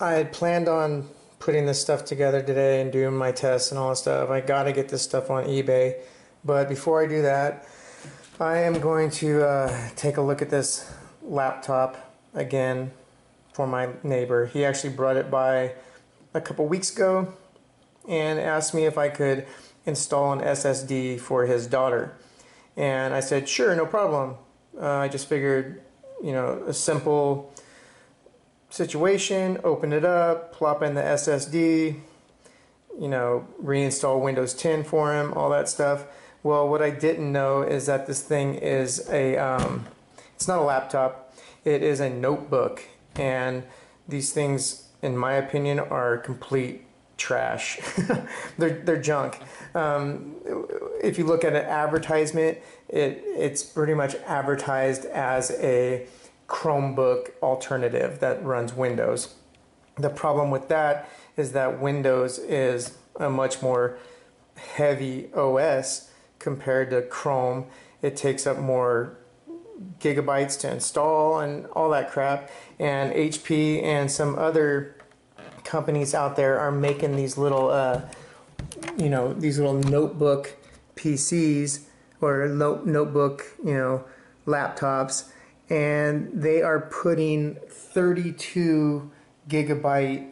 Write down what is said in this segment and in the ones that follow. I had planned on putting this stuff together today and doing my tests and all that stuff. I gotta get this stuff on eBay, but before I do that, I am going to take a look at this laptop again for my neighbor. He actually brought it by a couple weeks ago and asked me if I could install an SSD for his daughter, and I said sure, no problem. I just figured, you know, a simple situation, open it up, plop in the SSD, you know, reinstall Windows 10 for him, all that stuff. Well, what I didn't know is that this thing is a, it's not a laptop, it is a notebook, and these things, in my opinion, are complete trash. They're junk. If you look at an advertisement, it's pretty much advertised as a Chromebook alternative that runs Windows. The problem with that is that Windows is a much more heavy OS compared to Chrome. It takes up more gigabytes to install and all that crap, and HP and some other companies out there are making these little you know, these little notebook PCs or notebook, you know, laptops, and they are putting 32 gigabyte,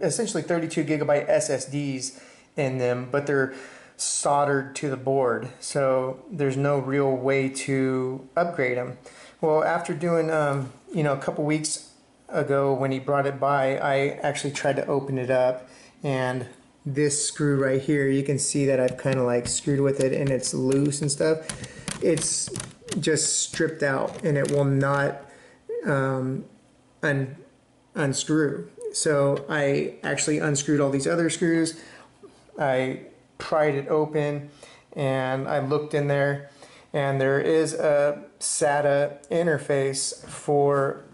essentially 32 gigabyte SSDs in them, but they're soldered to the board, so there's no real way to upgrade them. Well, after doing you know, a couple weeks ago when he brought it by, I actually tried to open it up, and this screw right here, you can see that I've kind of like screwed with it and it's loose and stuff. It's just stripped out and it will not unscrew. So I actually unscrewed all these other screws, I pried it open, and I looked in there, and there is a SATA interface for,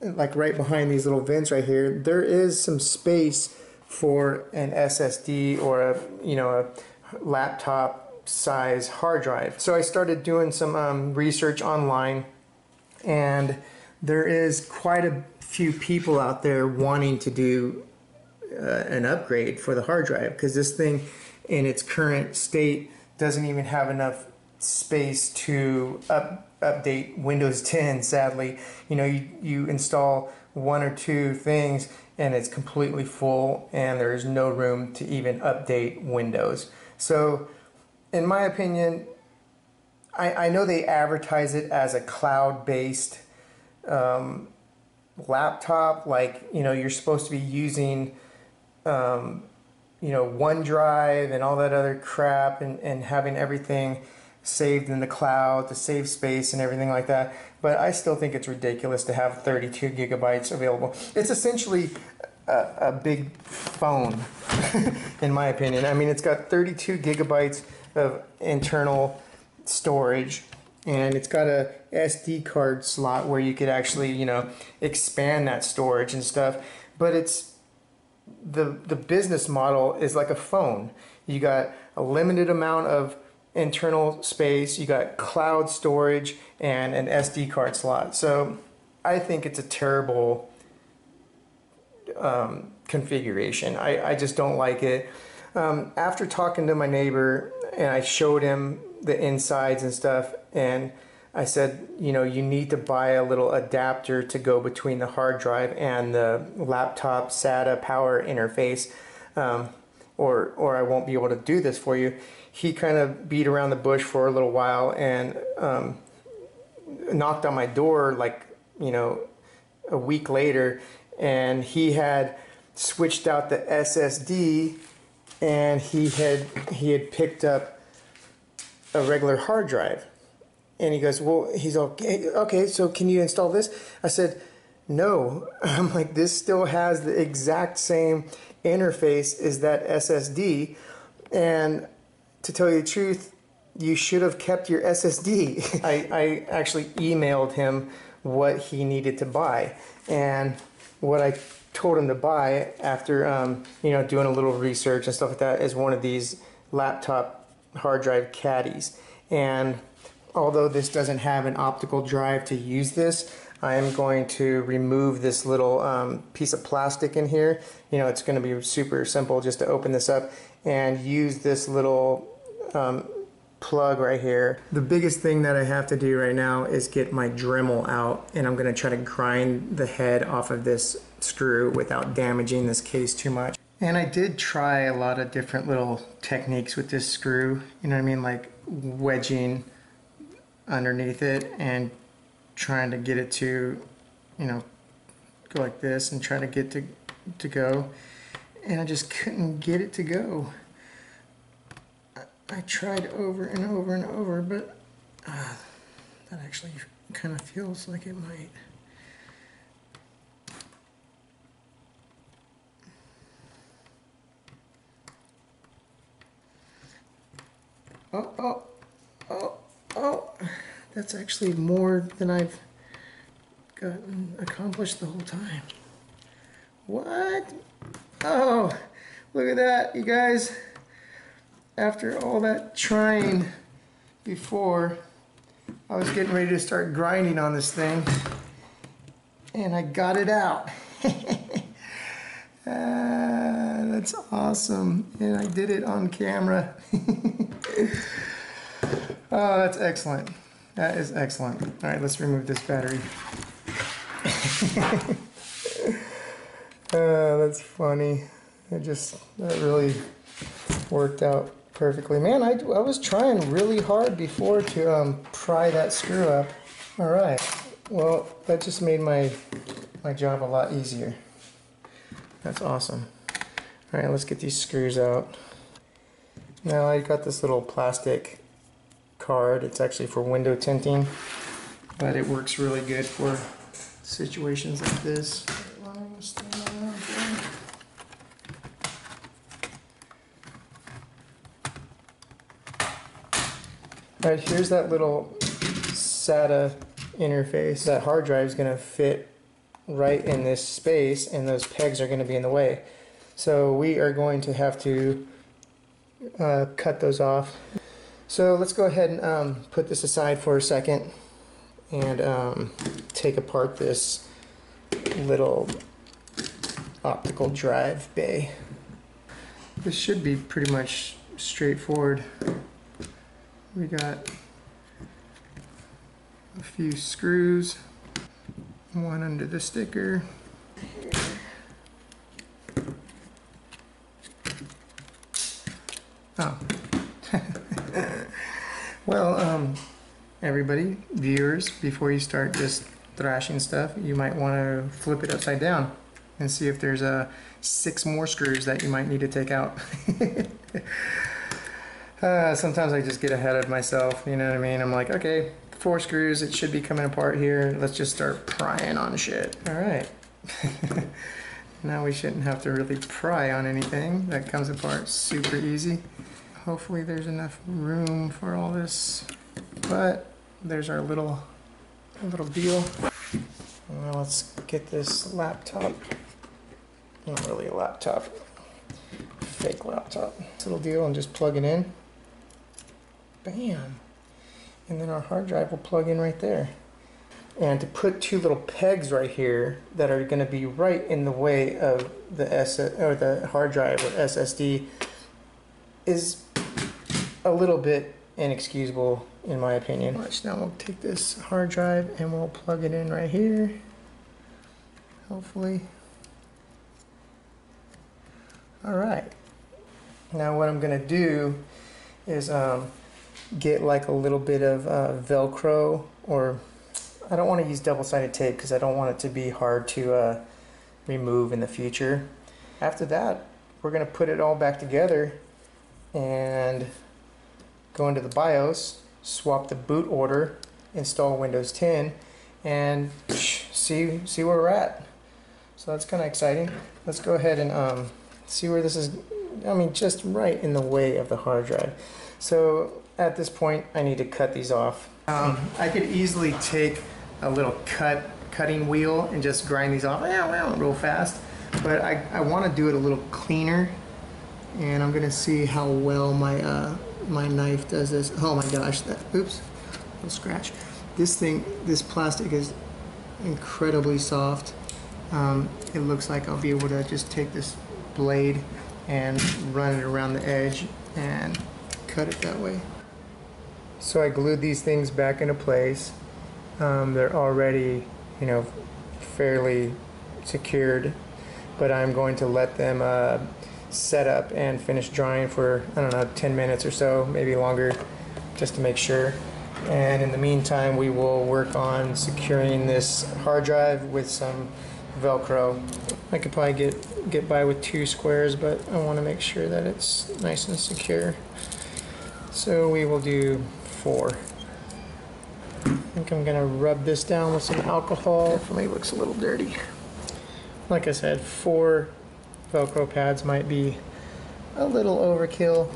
like, right behind these little vents right here, there is some space for an SSD or a, you know, a laptop size hard drive. So I started doing some research online, and there is quite a few people out there wanting to do an upgrade for the hard drive, because this thing in its current state doesn't even have enough space to update Windows 10, sadly. You know, you install one or two things and it's completely full, and there is no room to even update Windows. So in my opinion, I know they advertise it as a cloud-based laptop, like, you know, you're supposed to be using you know, OneDrive and all that other crap, and having everything saved in the cloud to save space and everything like that. But I still think it's ridiculous to have 32 gigabytes available. It's essentially a big phone, in my opinion. I mean, it's got 32 gigabytes of internal storage, and it's got a SD card slot where you could actually, you know, expand that storage and stuff. But it's the business model is like a phone. You got a limited amount of internal space, you got cloud storage, and an SD card slot. So I think it's a terrible configuration. I just don't like it. After talking to my neighbor, and I showed him the insides and stuff, and I said, you know, you need to buy a little adapter to go between the hard drive and the laptop SATA power interface, or I won't be able to do this for you. He kind of beat around the bush for a little while, and knocked on my door, like, you know, a week later, and he had switched out the SSD, and he had picked up a regular hard drive. And he goes, well, he's all, okay, so can you install this? I said, no. I'm like, this still has the exact same interface as that SSD. And to tell you the truth, you should have kept your SSD. I actually emailed him what he needed to buy. And what I told him to buy, after you know, doing a little research and stuff like that, is one of these laptop hard drive caddies. And although this doesn't have an optical drive to use this, I am going to remove this little piece of plastic in here. You know, it's going to be super simple just to open this up and use this little plug right here. The biggest thing that I have to do right now is get my Dremel out, and I'm going to try to grind the head off of this screw without damaging this case too much. And I did try a lot of different little techniques with this screw, you know what I mean, like wedging underneath it and trying to get it to, you know, go like this and try to get to go, and I just couldn't get it to go. I tried over and over and over, but that actually kind of feels like it might. Oh, oh, oh, oh, that's actually more than I've gotten accomplished the whole time. What? Oh, look at that, you guys. After all that trying before, I was getting ready to start grinding on this thing, and I got it out. That's awesome, and I did it on camera. Oh, that's excellent. That is excellent. All right, let's remove this battery. That's funny. That really worked out perfectly. Man, I was trying really hard before to pry that screw up. All right, well, that just made my job a lot easier. That's awesome. All right, let's get these screws out. Now I got this little plastic card. It's actually for window tinting, but it works really good for situations like this. All right, here's that little SATA interface. That hard drive is going to fit right in this space, and those pegs are going to be in the way. So we are going to have to cut those off. So let's go ahead and put this aside for a second and take apart this little optical drive bay. This should be pretty much straightforward. We got a few screws, one under the sticker. Oh. Well, everybody, viewers, before you start just thrashing stuff, you might want to flip it upside down and see if there's 6 more screws that you might need to take out. Sometimes I just get ahead of myself, you know what I mean? I'm like, okay, 4 screws, it should be coming apart here. Let's just start prying on shit. All right. Now we shouldn't have to really pry on anything. That comes apart super easy. Hopefully there's enough room for all this, but there's our little deal. Now let's get this laptop. Not really a laptop, fake laptop. This little deal, and just plug it in. Bam. And then our hard drive will plug in right there. And to put 2 little pegs right here that are going to be right in the way of the hard drive or SSD is a little bit inexcusable in my opinion. Watch, now we'll take this hard drive and we'll plug it in right here. Hopefully. All right. Now what I'm going to do is get like a little bit of Velcro, or I don't want to use double-sided tape because I don't want it to be hard to remove in the future. After that, we're going to put it all back together and go into the BIOS, swap the boot order, install Windows 10, and see where we're at. So that's kind of exciting. Let's go ahead and see where this is. I mean, just right in the way of the hard drive. So at this point, I need to cut these off. I could easily take a little cutting wheel and just grind these off real fast, but I want to do it a little cleaner, and I'm gonna see how well my my knife does this. Oh my gosh, that, oops, little scratch. This plastic is incredibly soft. It looks like I'll be able to just take this blade and run it around the edge and cut it that way. So I glued these things back into place. They're already, you know, fairly secured, but I'm going to let them set up and finish drying for, I don't know, 10 minutes or so, maybe longer, just to make sure. And in the meantime, we will work on securing this hard drive with some Velcro. I could probably get by with 2 squares, but I want to make sure that it's nice and secure. So we will do 4. I think I'm going to rub this down with some alcohol. Definitely looks a little dirty. Like I said, 4 Velcro pads might be a little overkill.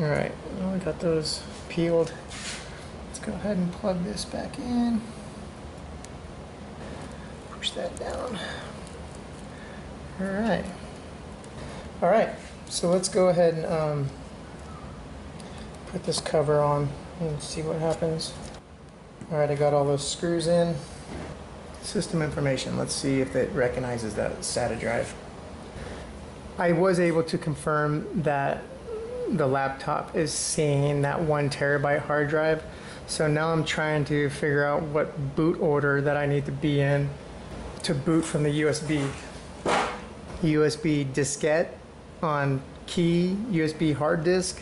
Alright, well, we got those peeled. Let's go ahead and plug this back in. Push that down. Alright. Alright, so let's go ahead and put this cover on and see what happens. Alright, I got all those screws in. System information, let's see if it recognizes that SATA drive. I was able to confirm that the laptop is seeing that 1 terabyte hard drive. So now I'm trying to figure out what boot order that I need to be in to boot from the USB. USB diskette on key, USB hard disk.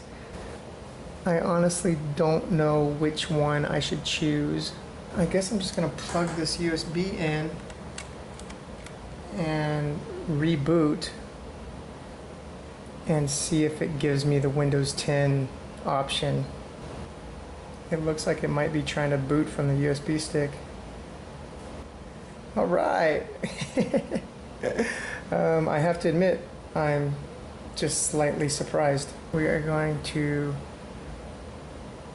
I honestly don't know which one I should choose. I guess I'm just going to plug this USB in and reboot and see if it gives me the Windows 10 option. It looks like it might be trying to boot from the USB stick. All right. I have to admit, I'm just slightly surprised. We are going to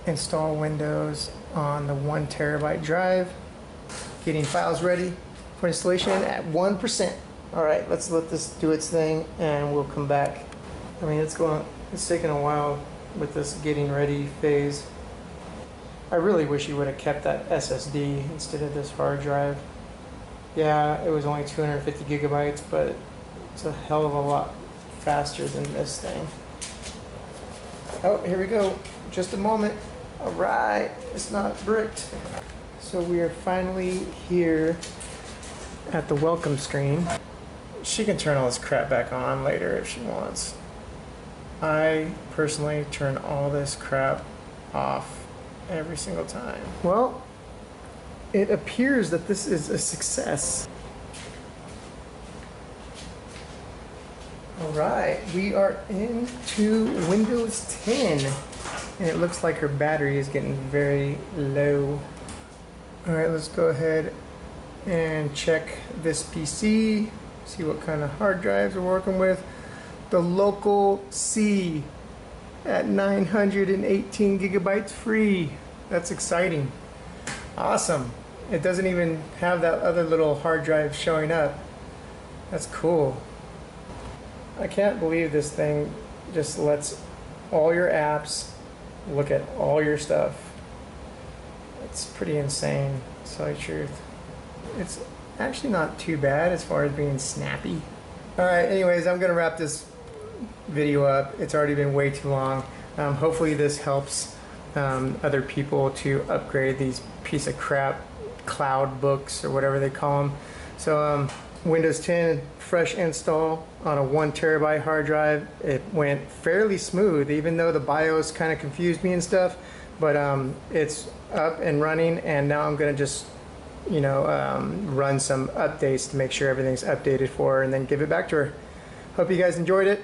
install Windows on the 1 terabyte drive. Getting files ready for installation at 1%. All right, let's let this do its thing and we'll come back. I mean, it's taken a while with this getting ready phase. I really wish you would have kept that SSD instead of this hard drive. Yeah, it was only 250 gigabytes, but it's a hell of a lot faster than this thing. Oh, here we go. Just a moment. All right, it's not bricked. So we are finally here at the welcome screen. She can turn all this crap back on later if she wants. I personally turn all this crap off every single time. Well, it appears that this is a success. All right, we are into Windows 10. And it looks like her battery is getting very low. All right, let's go ahead and check this PC. See what kind of hard drives we're working with. The local C at 918 gigabytes free. That's exciting. Awesome. It doesn't even have that other little hard drive showing up. That's cool. I can't believe this thing just lets all your apps look at all your stuff. It's pretty insane, to tell you the truth. It's actually not too bad as far as being snappy. All right, anyways, I'm gonna wrap this video up. It's already been way too long. Hopefully this helps other people to upgrade these piece of crap Cloudbooks or whatever they call them. So Windows 10 fresh install on a 1 terabyte hard drive. It went fairly smooth, even though the BIOS kind of confused me and stuff, but it's up and running, and now I'm gonna just, you know, run some updates to make sure everything's updated for her and then give it back to her. Hope you guys enjoyed it.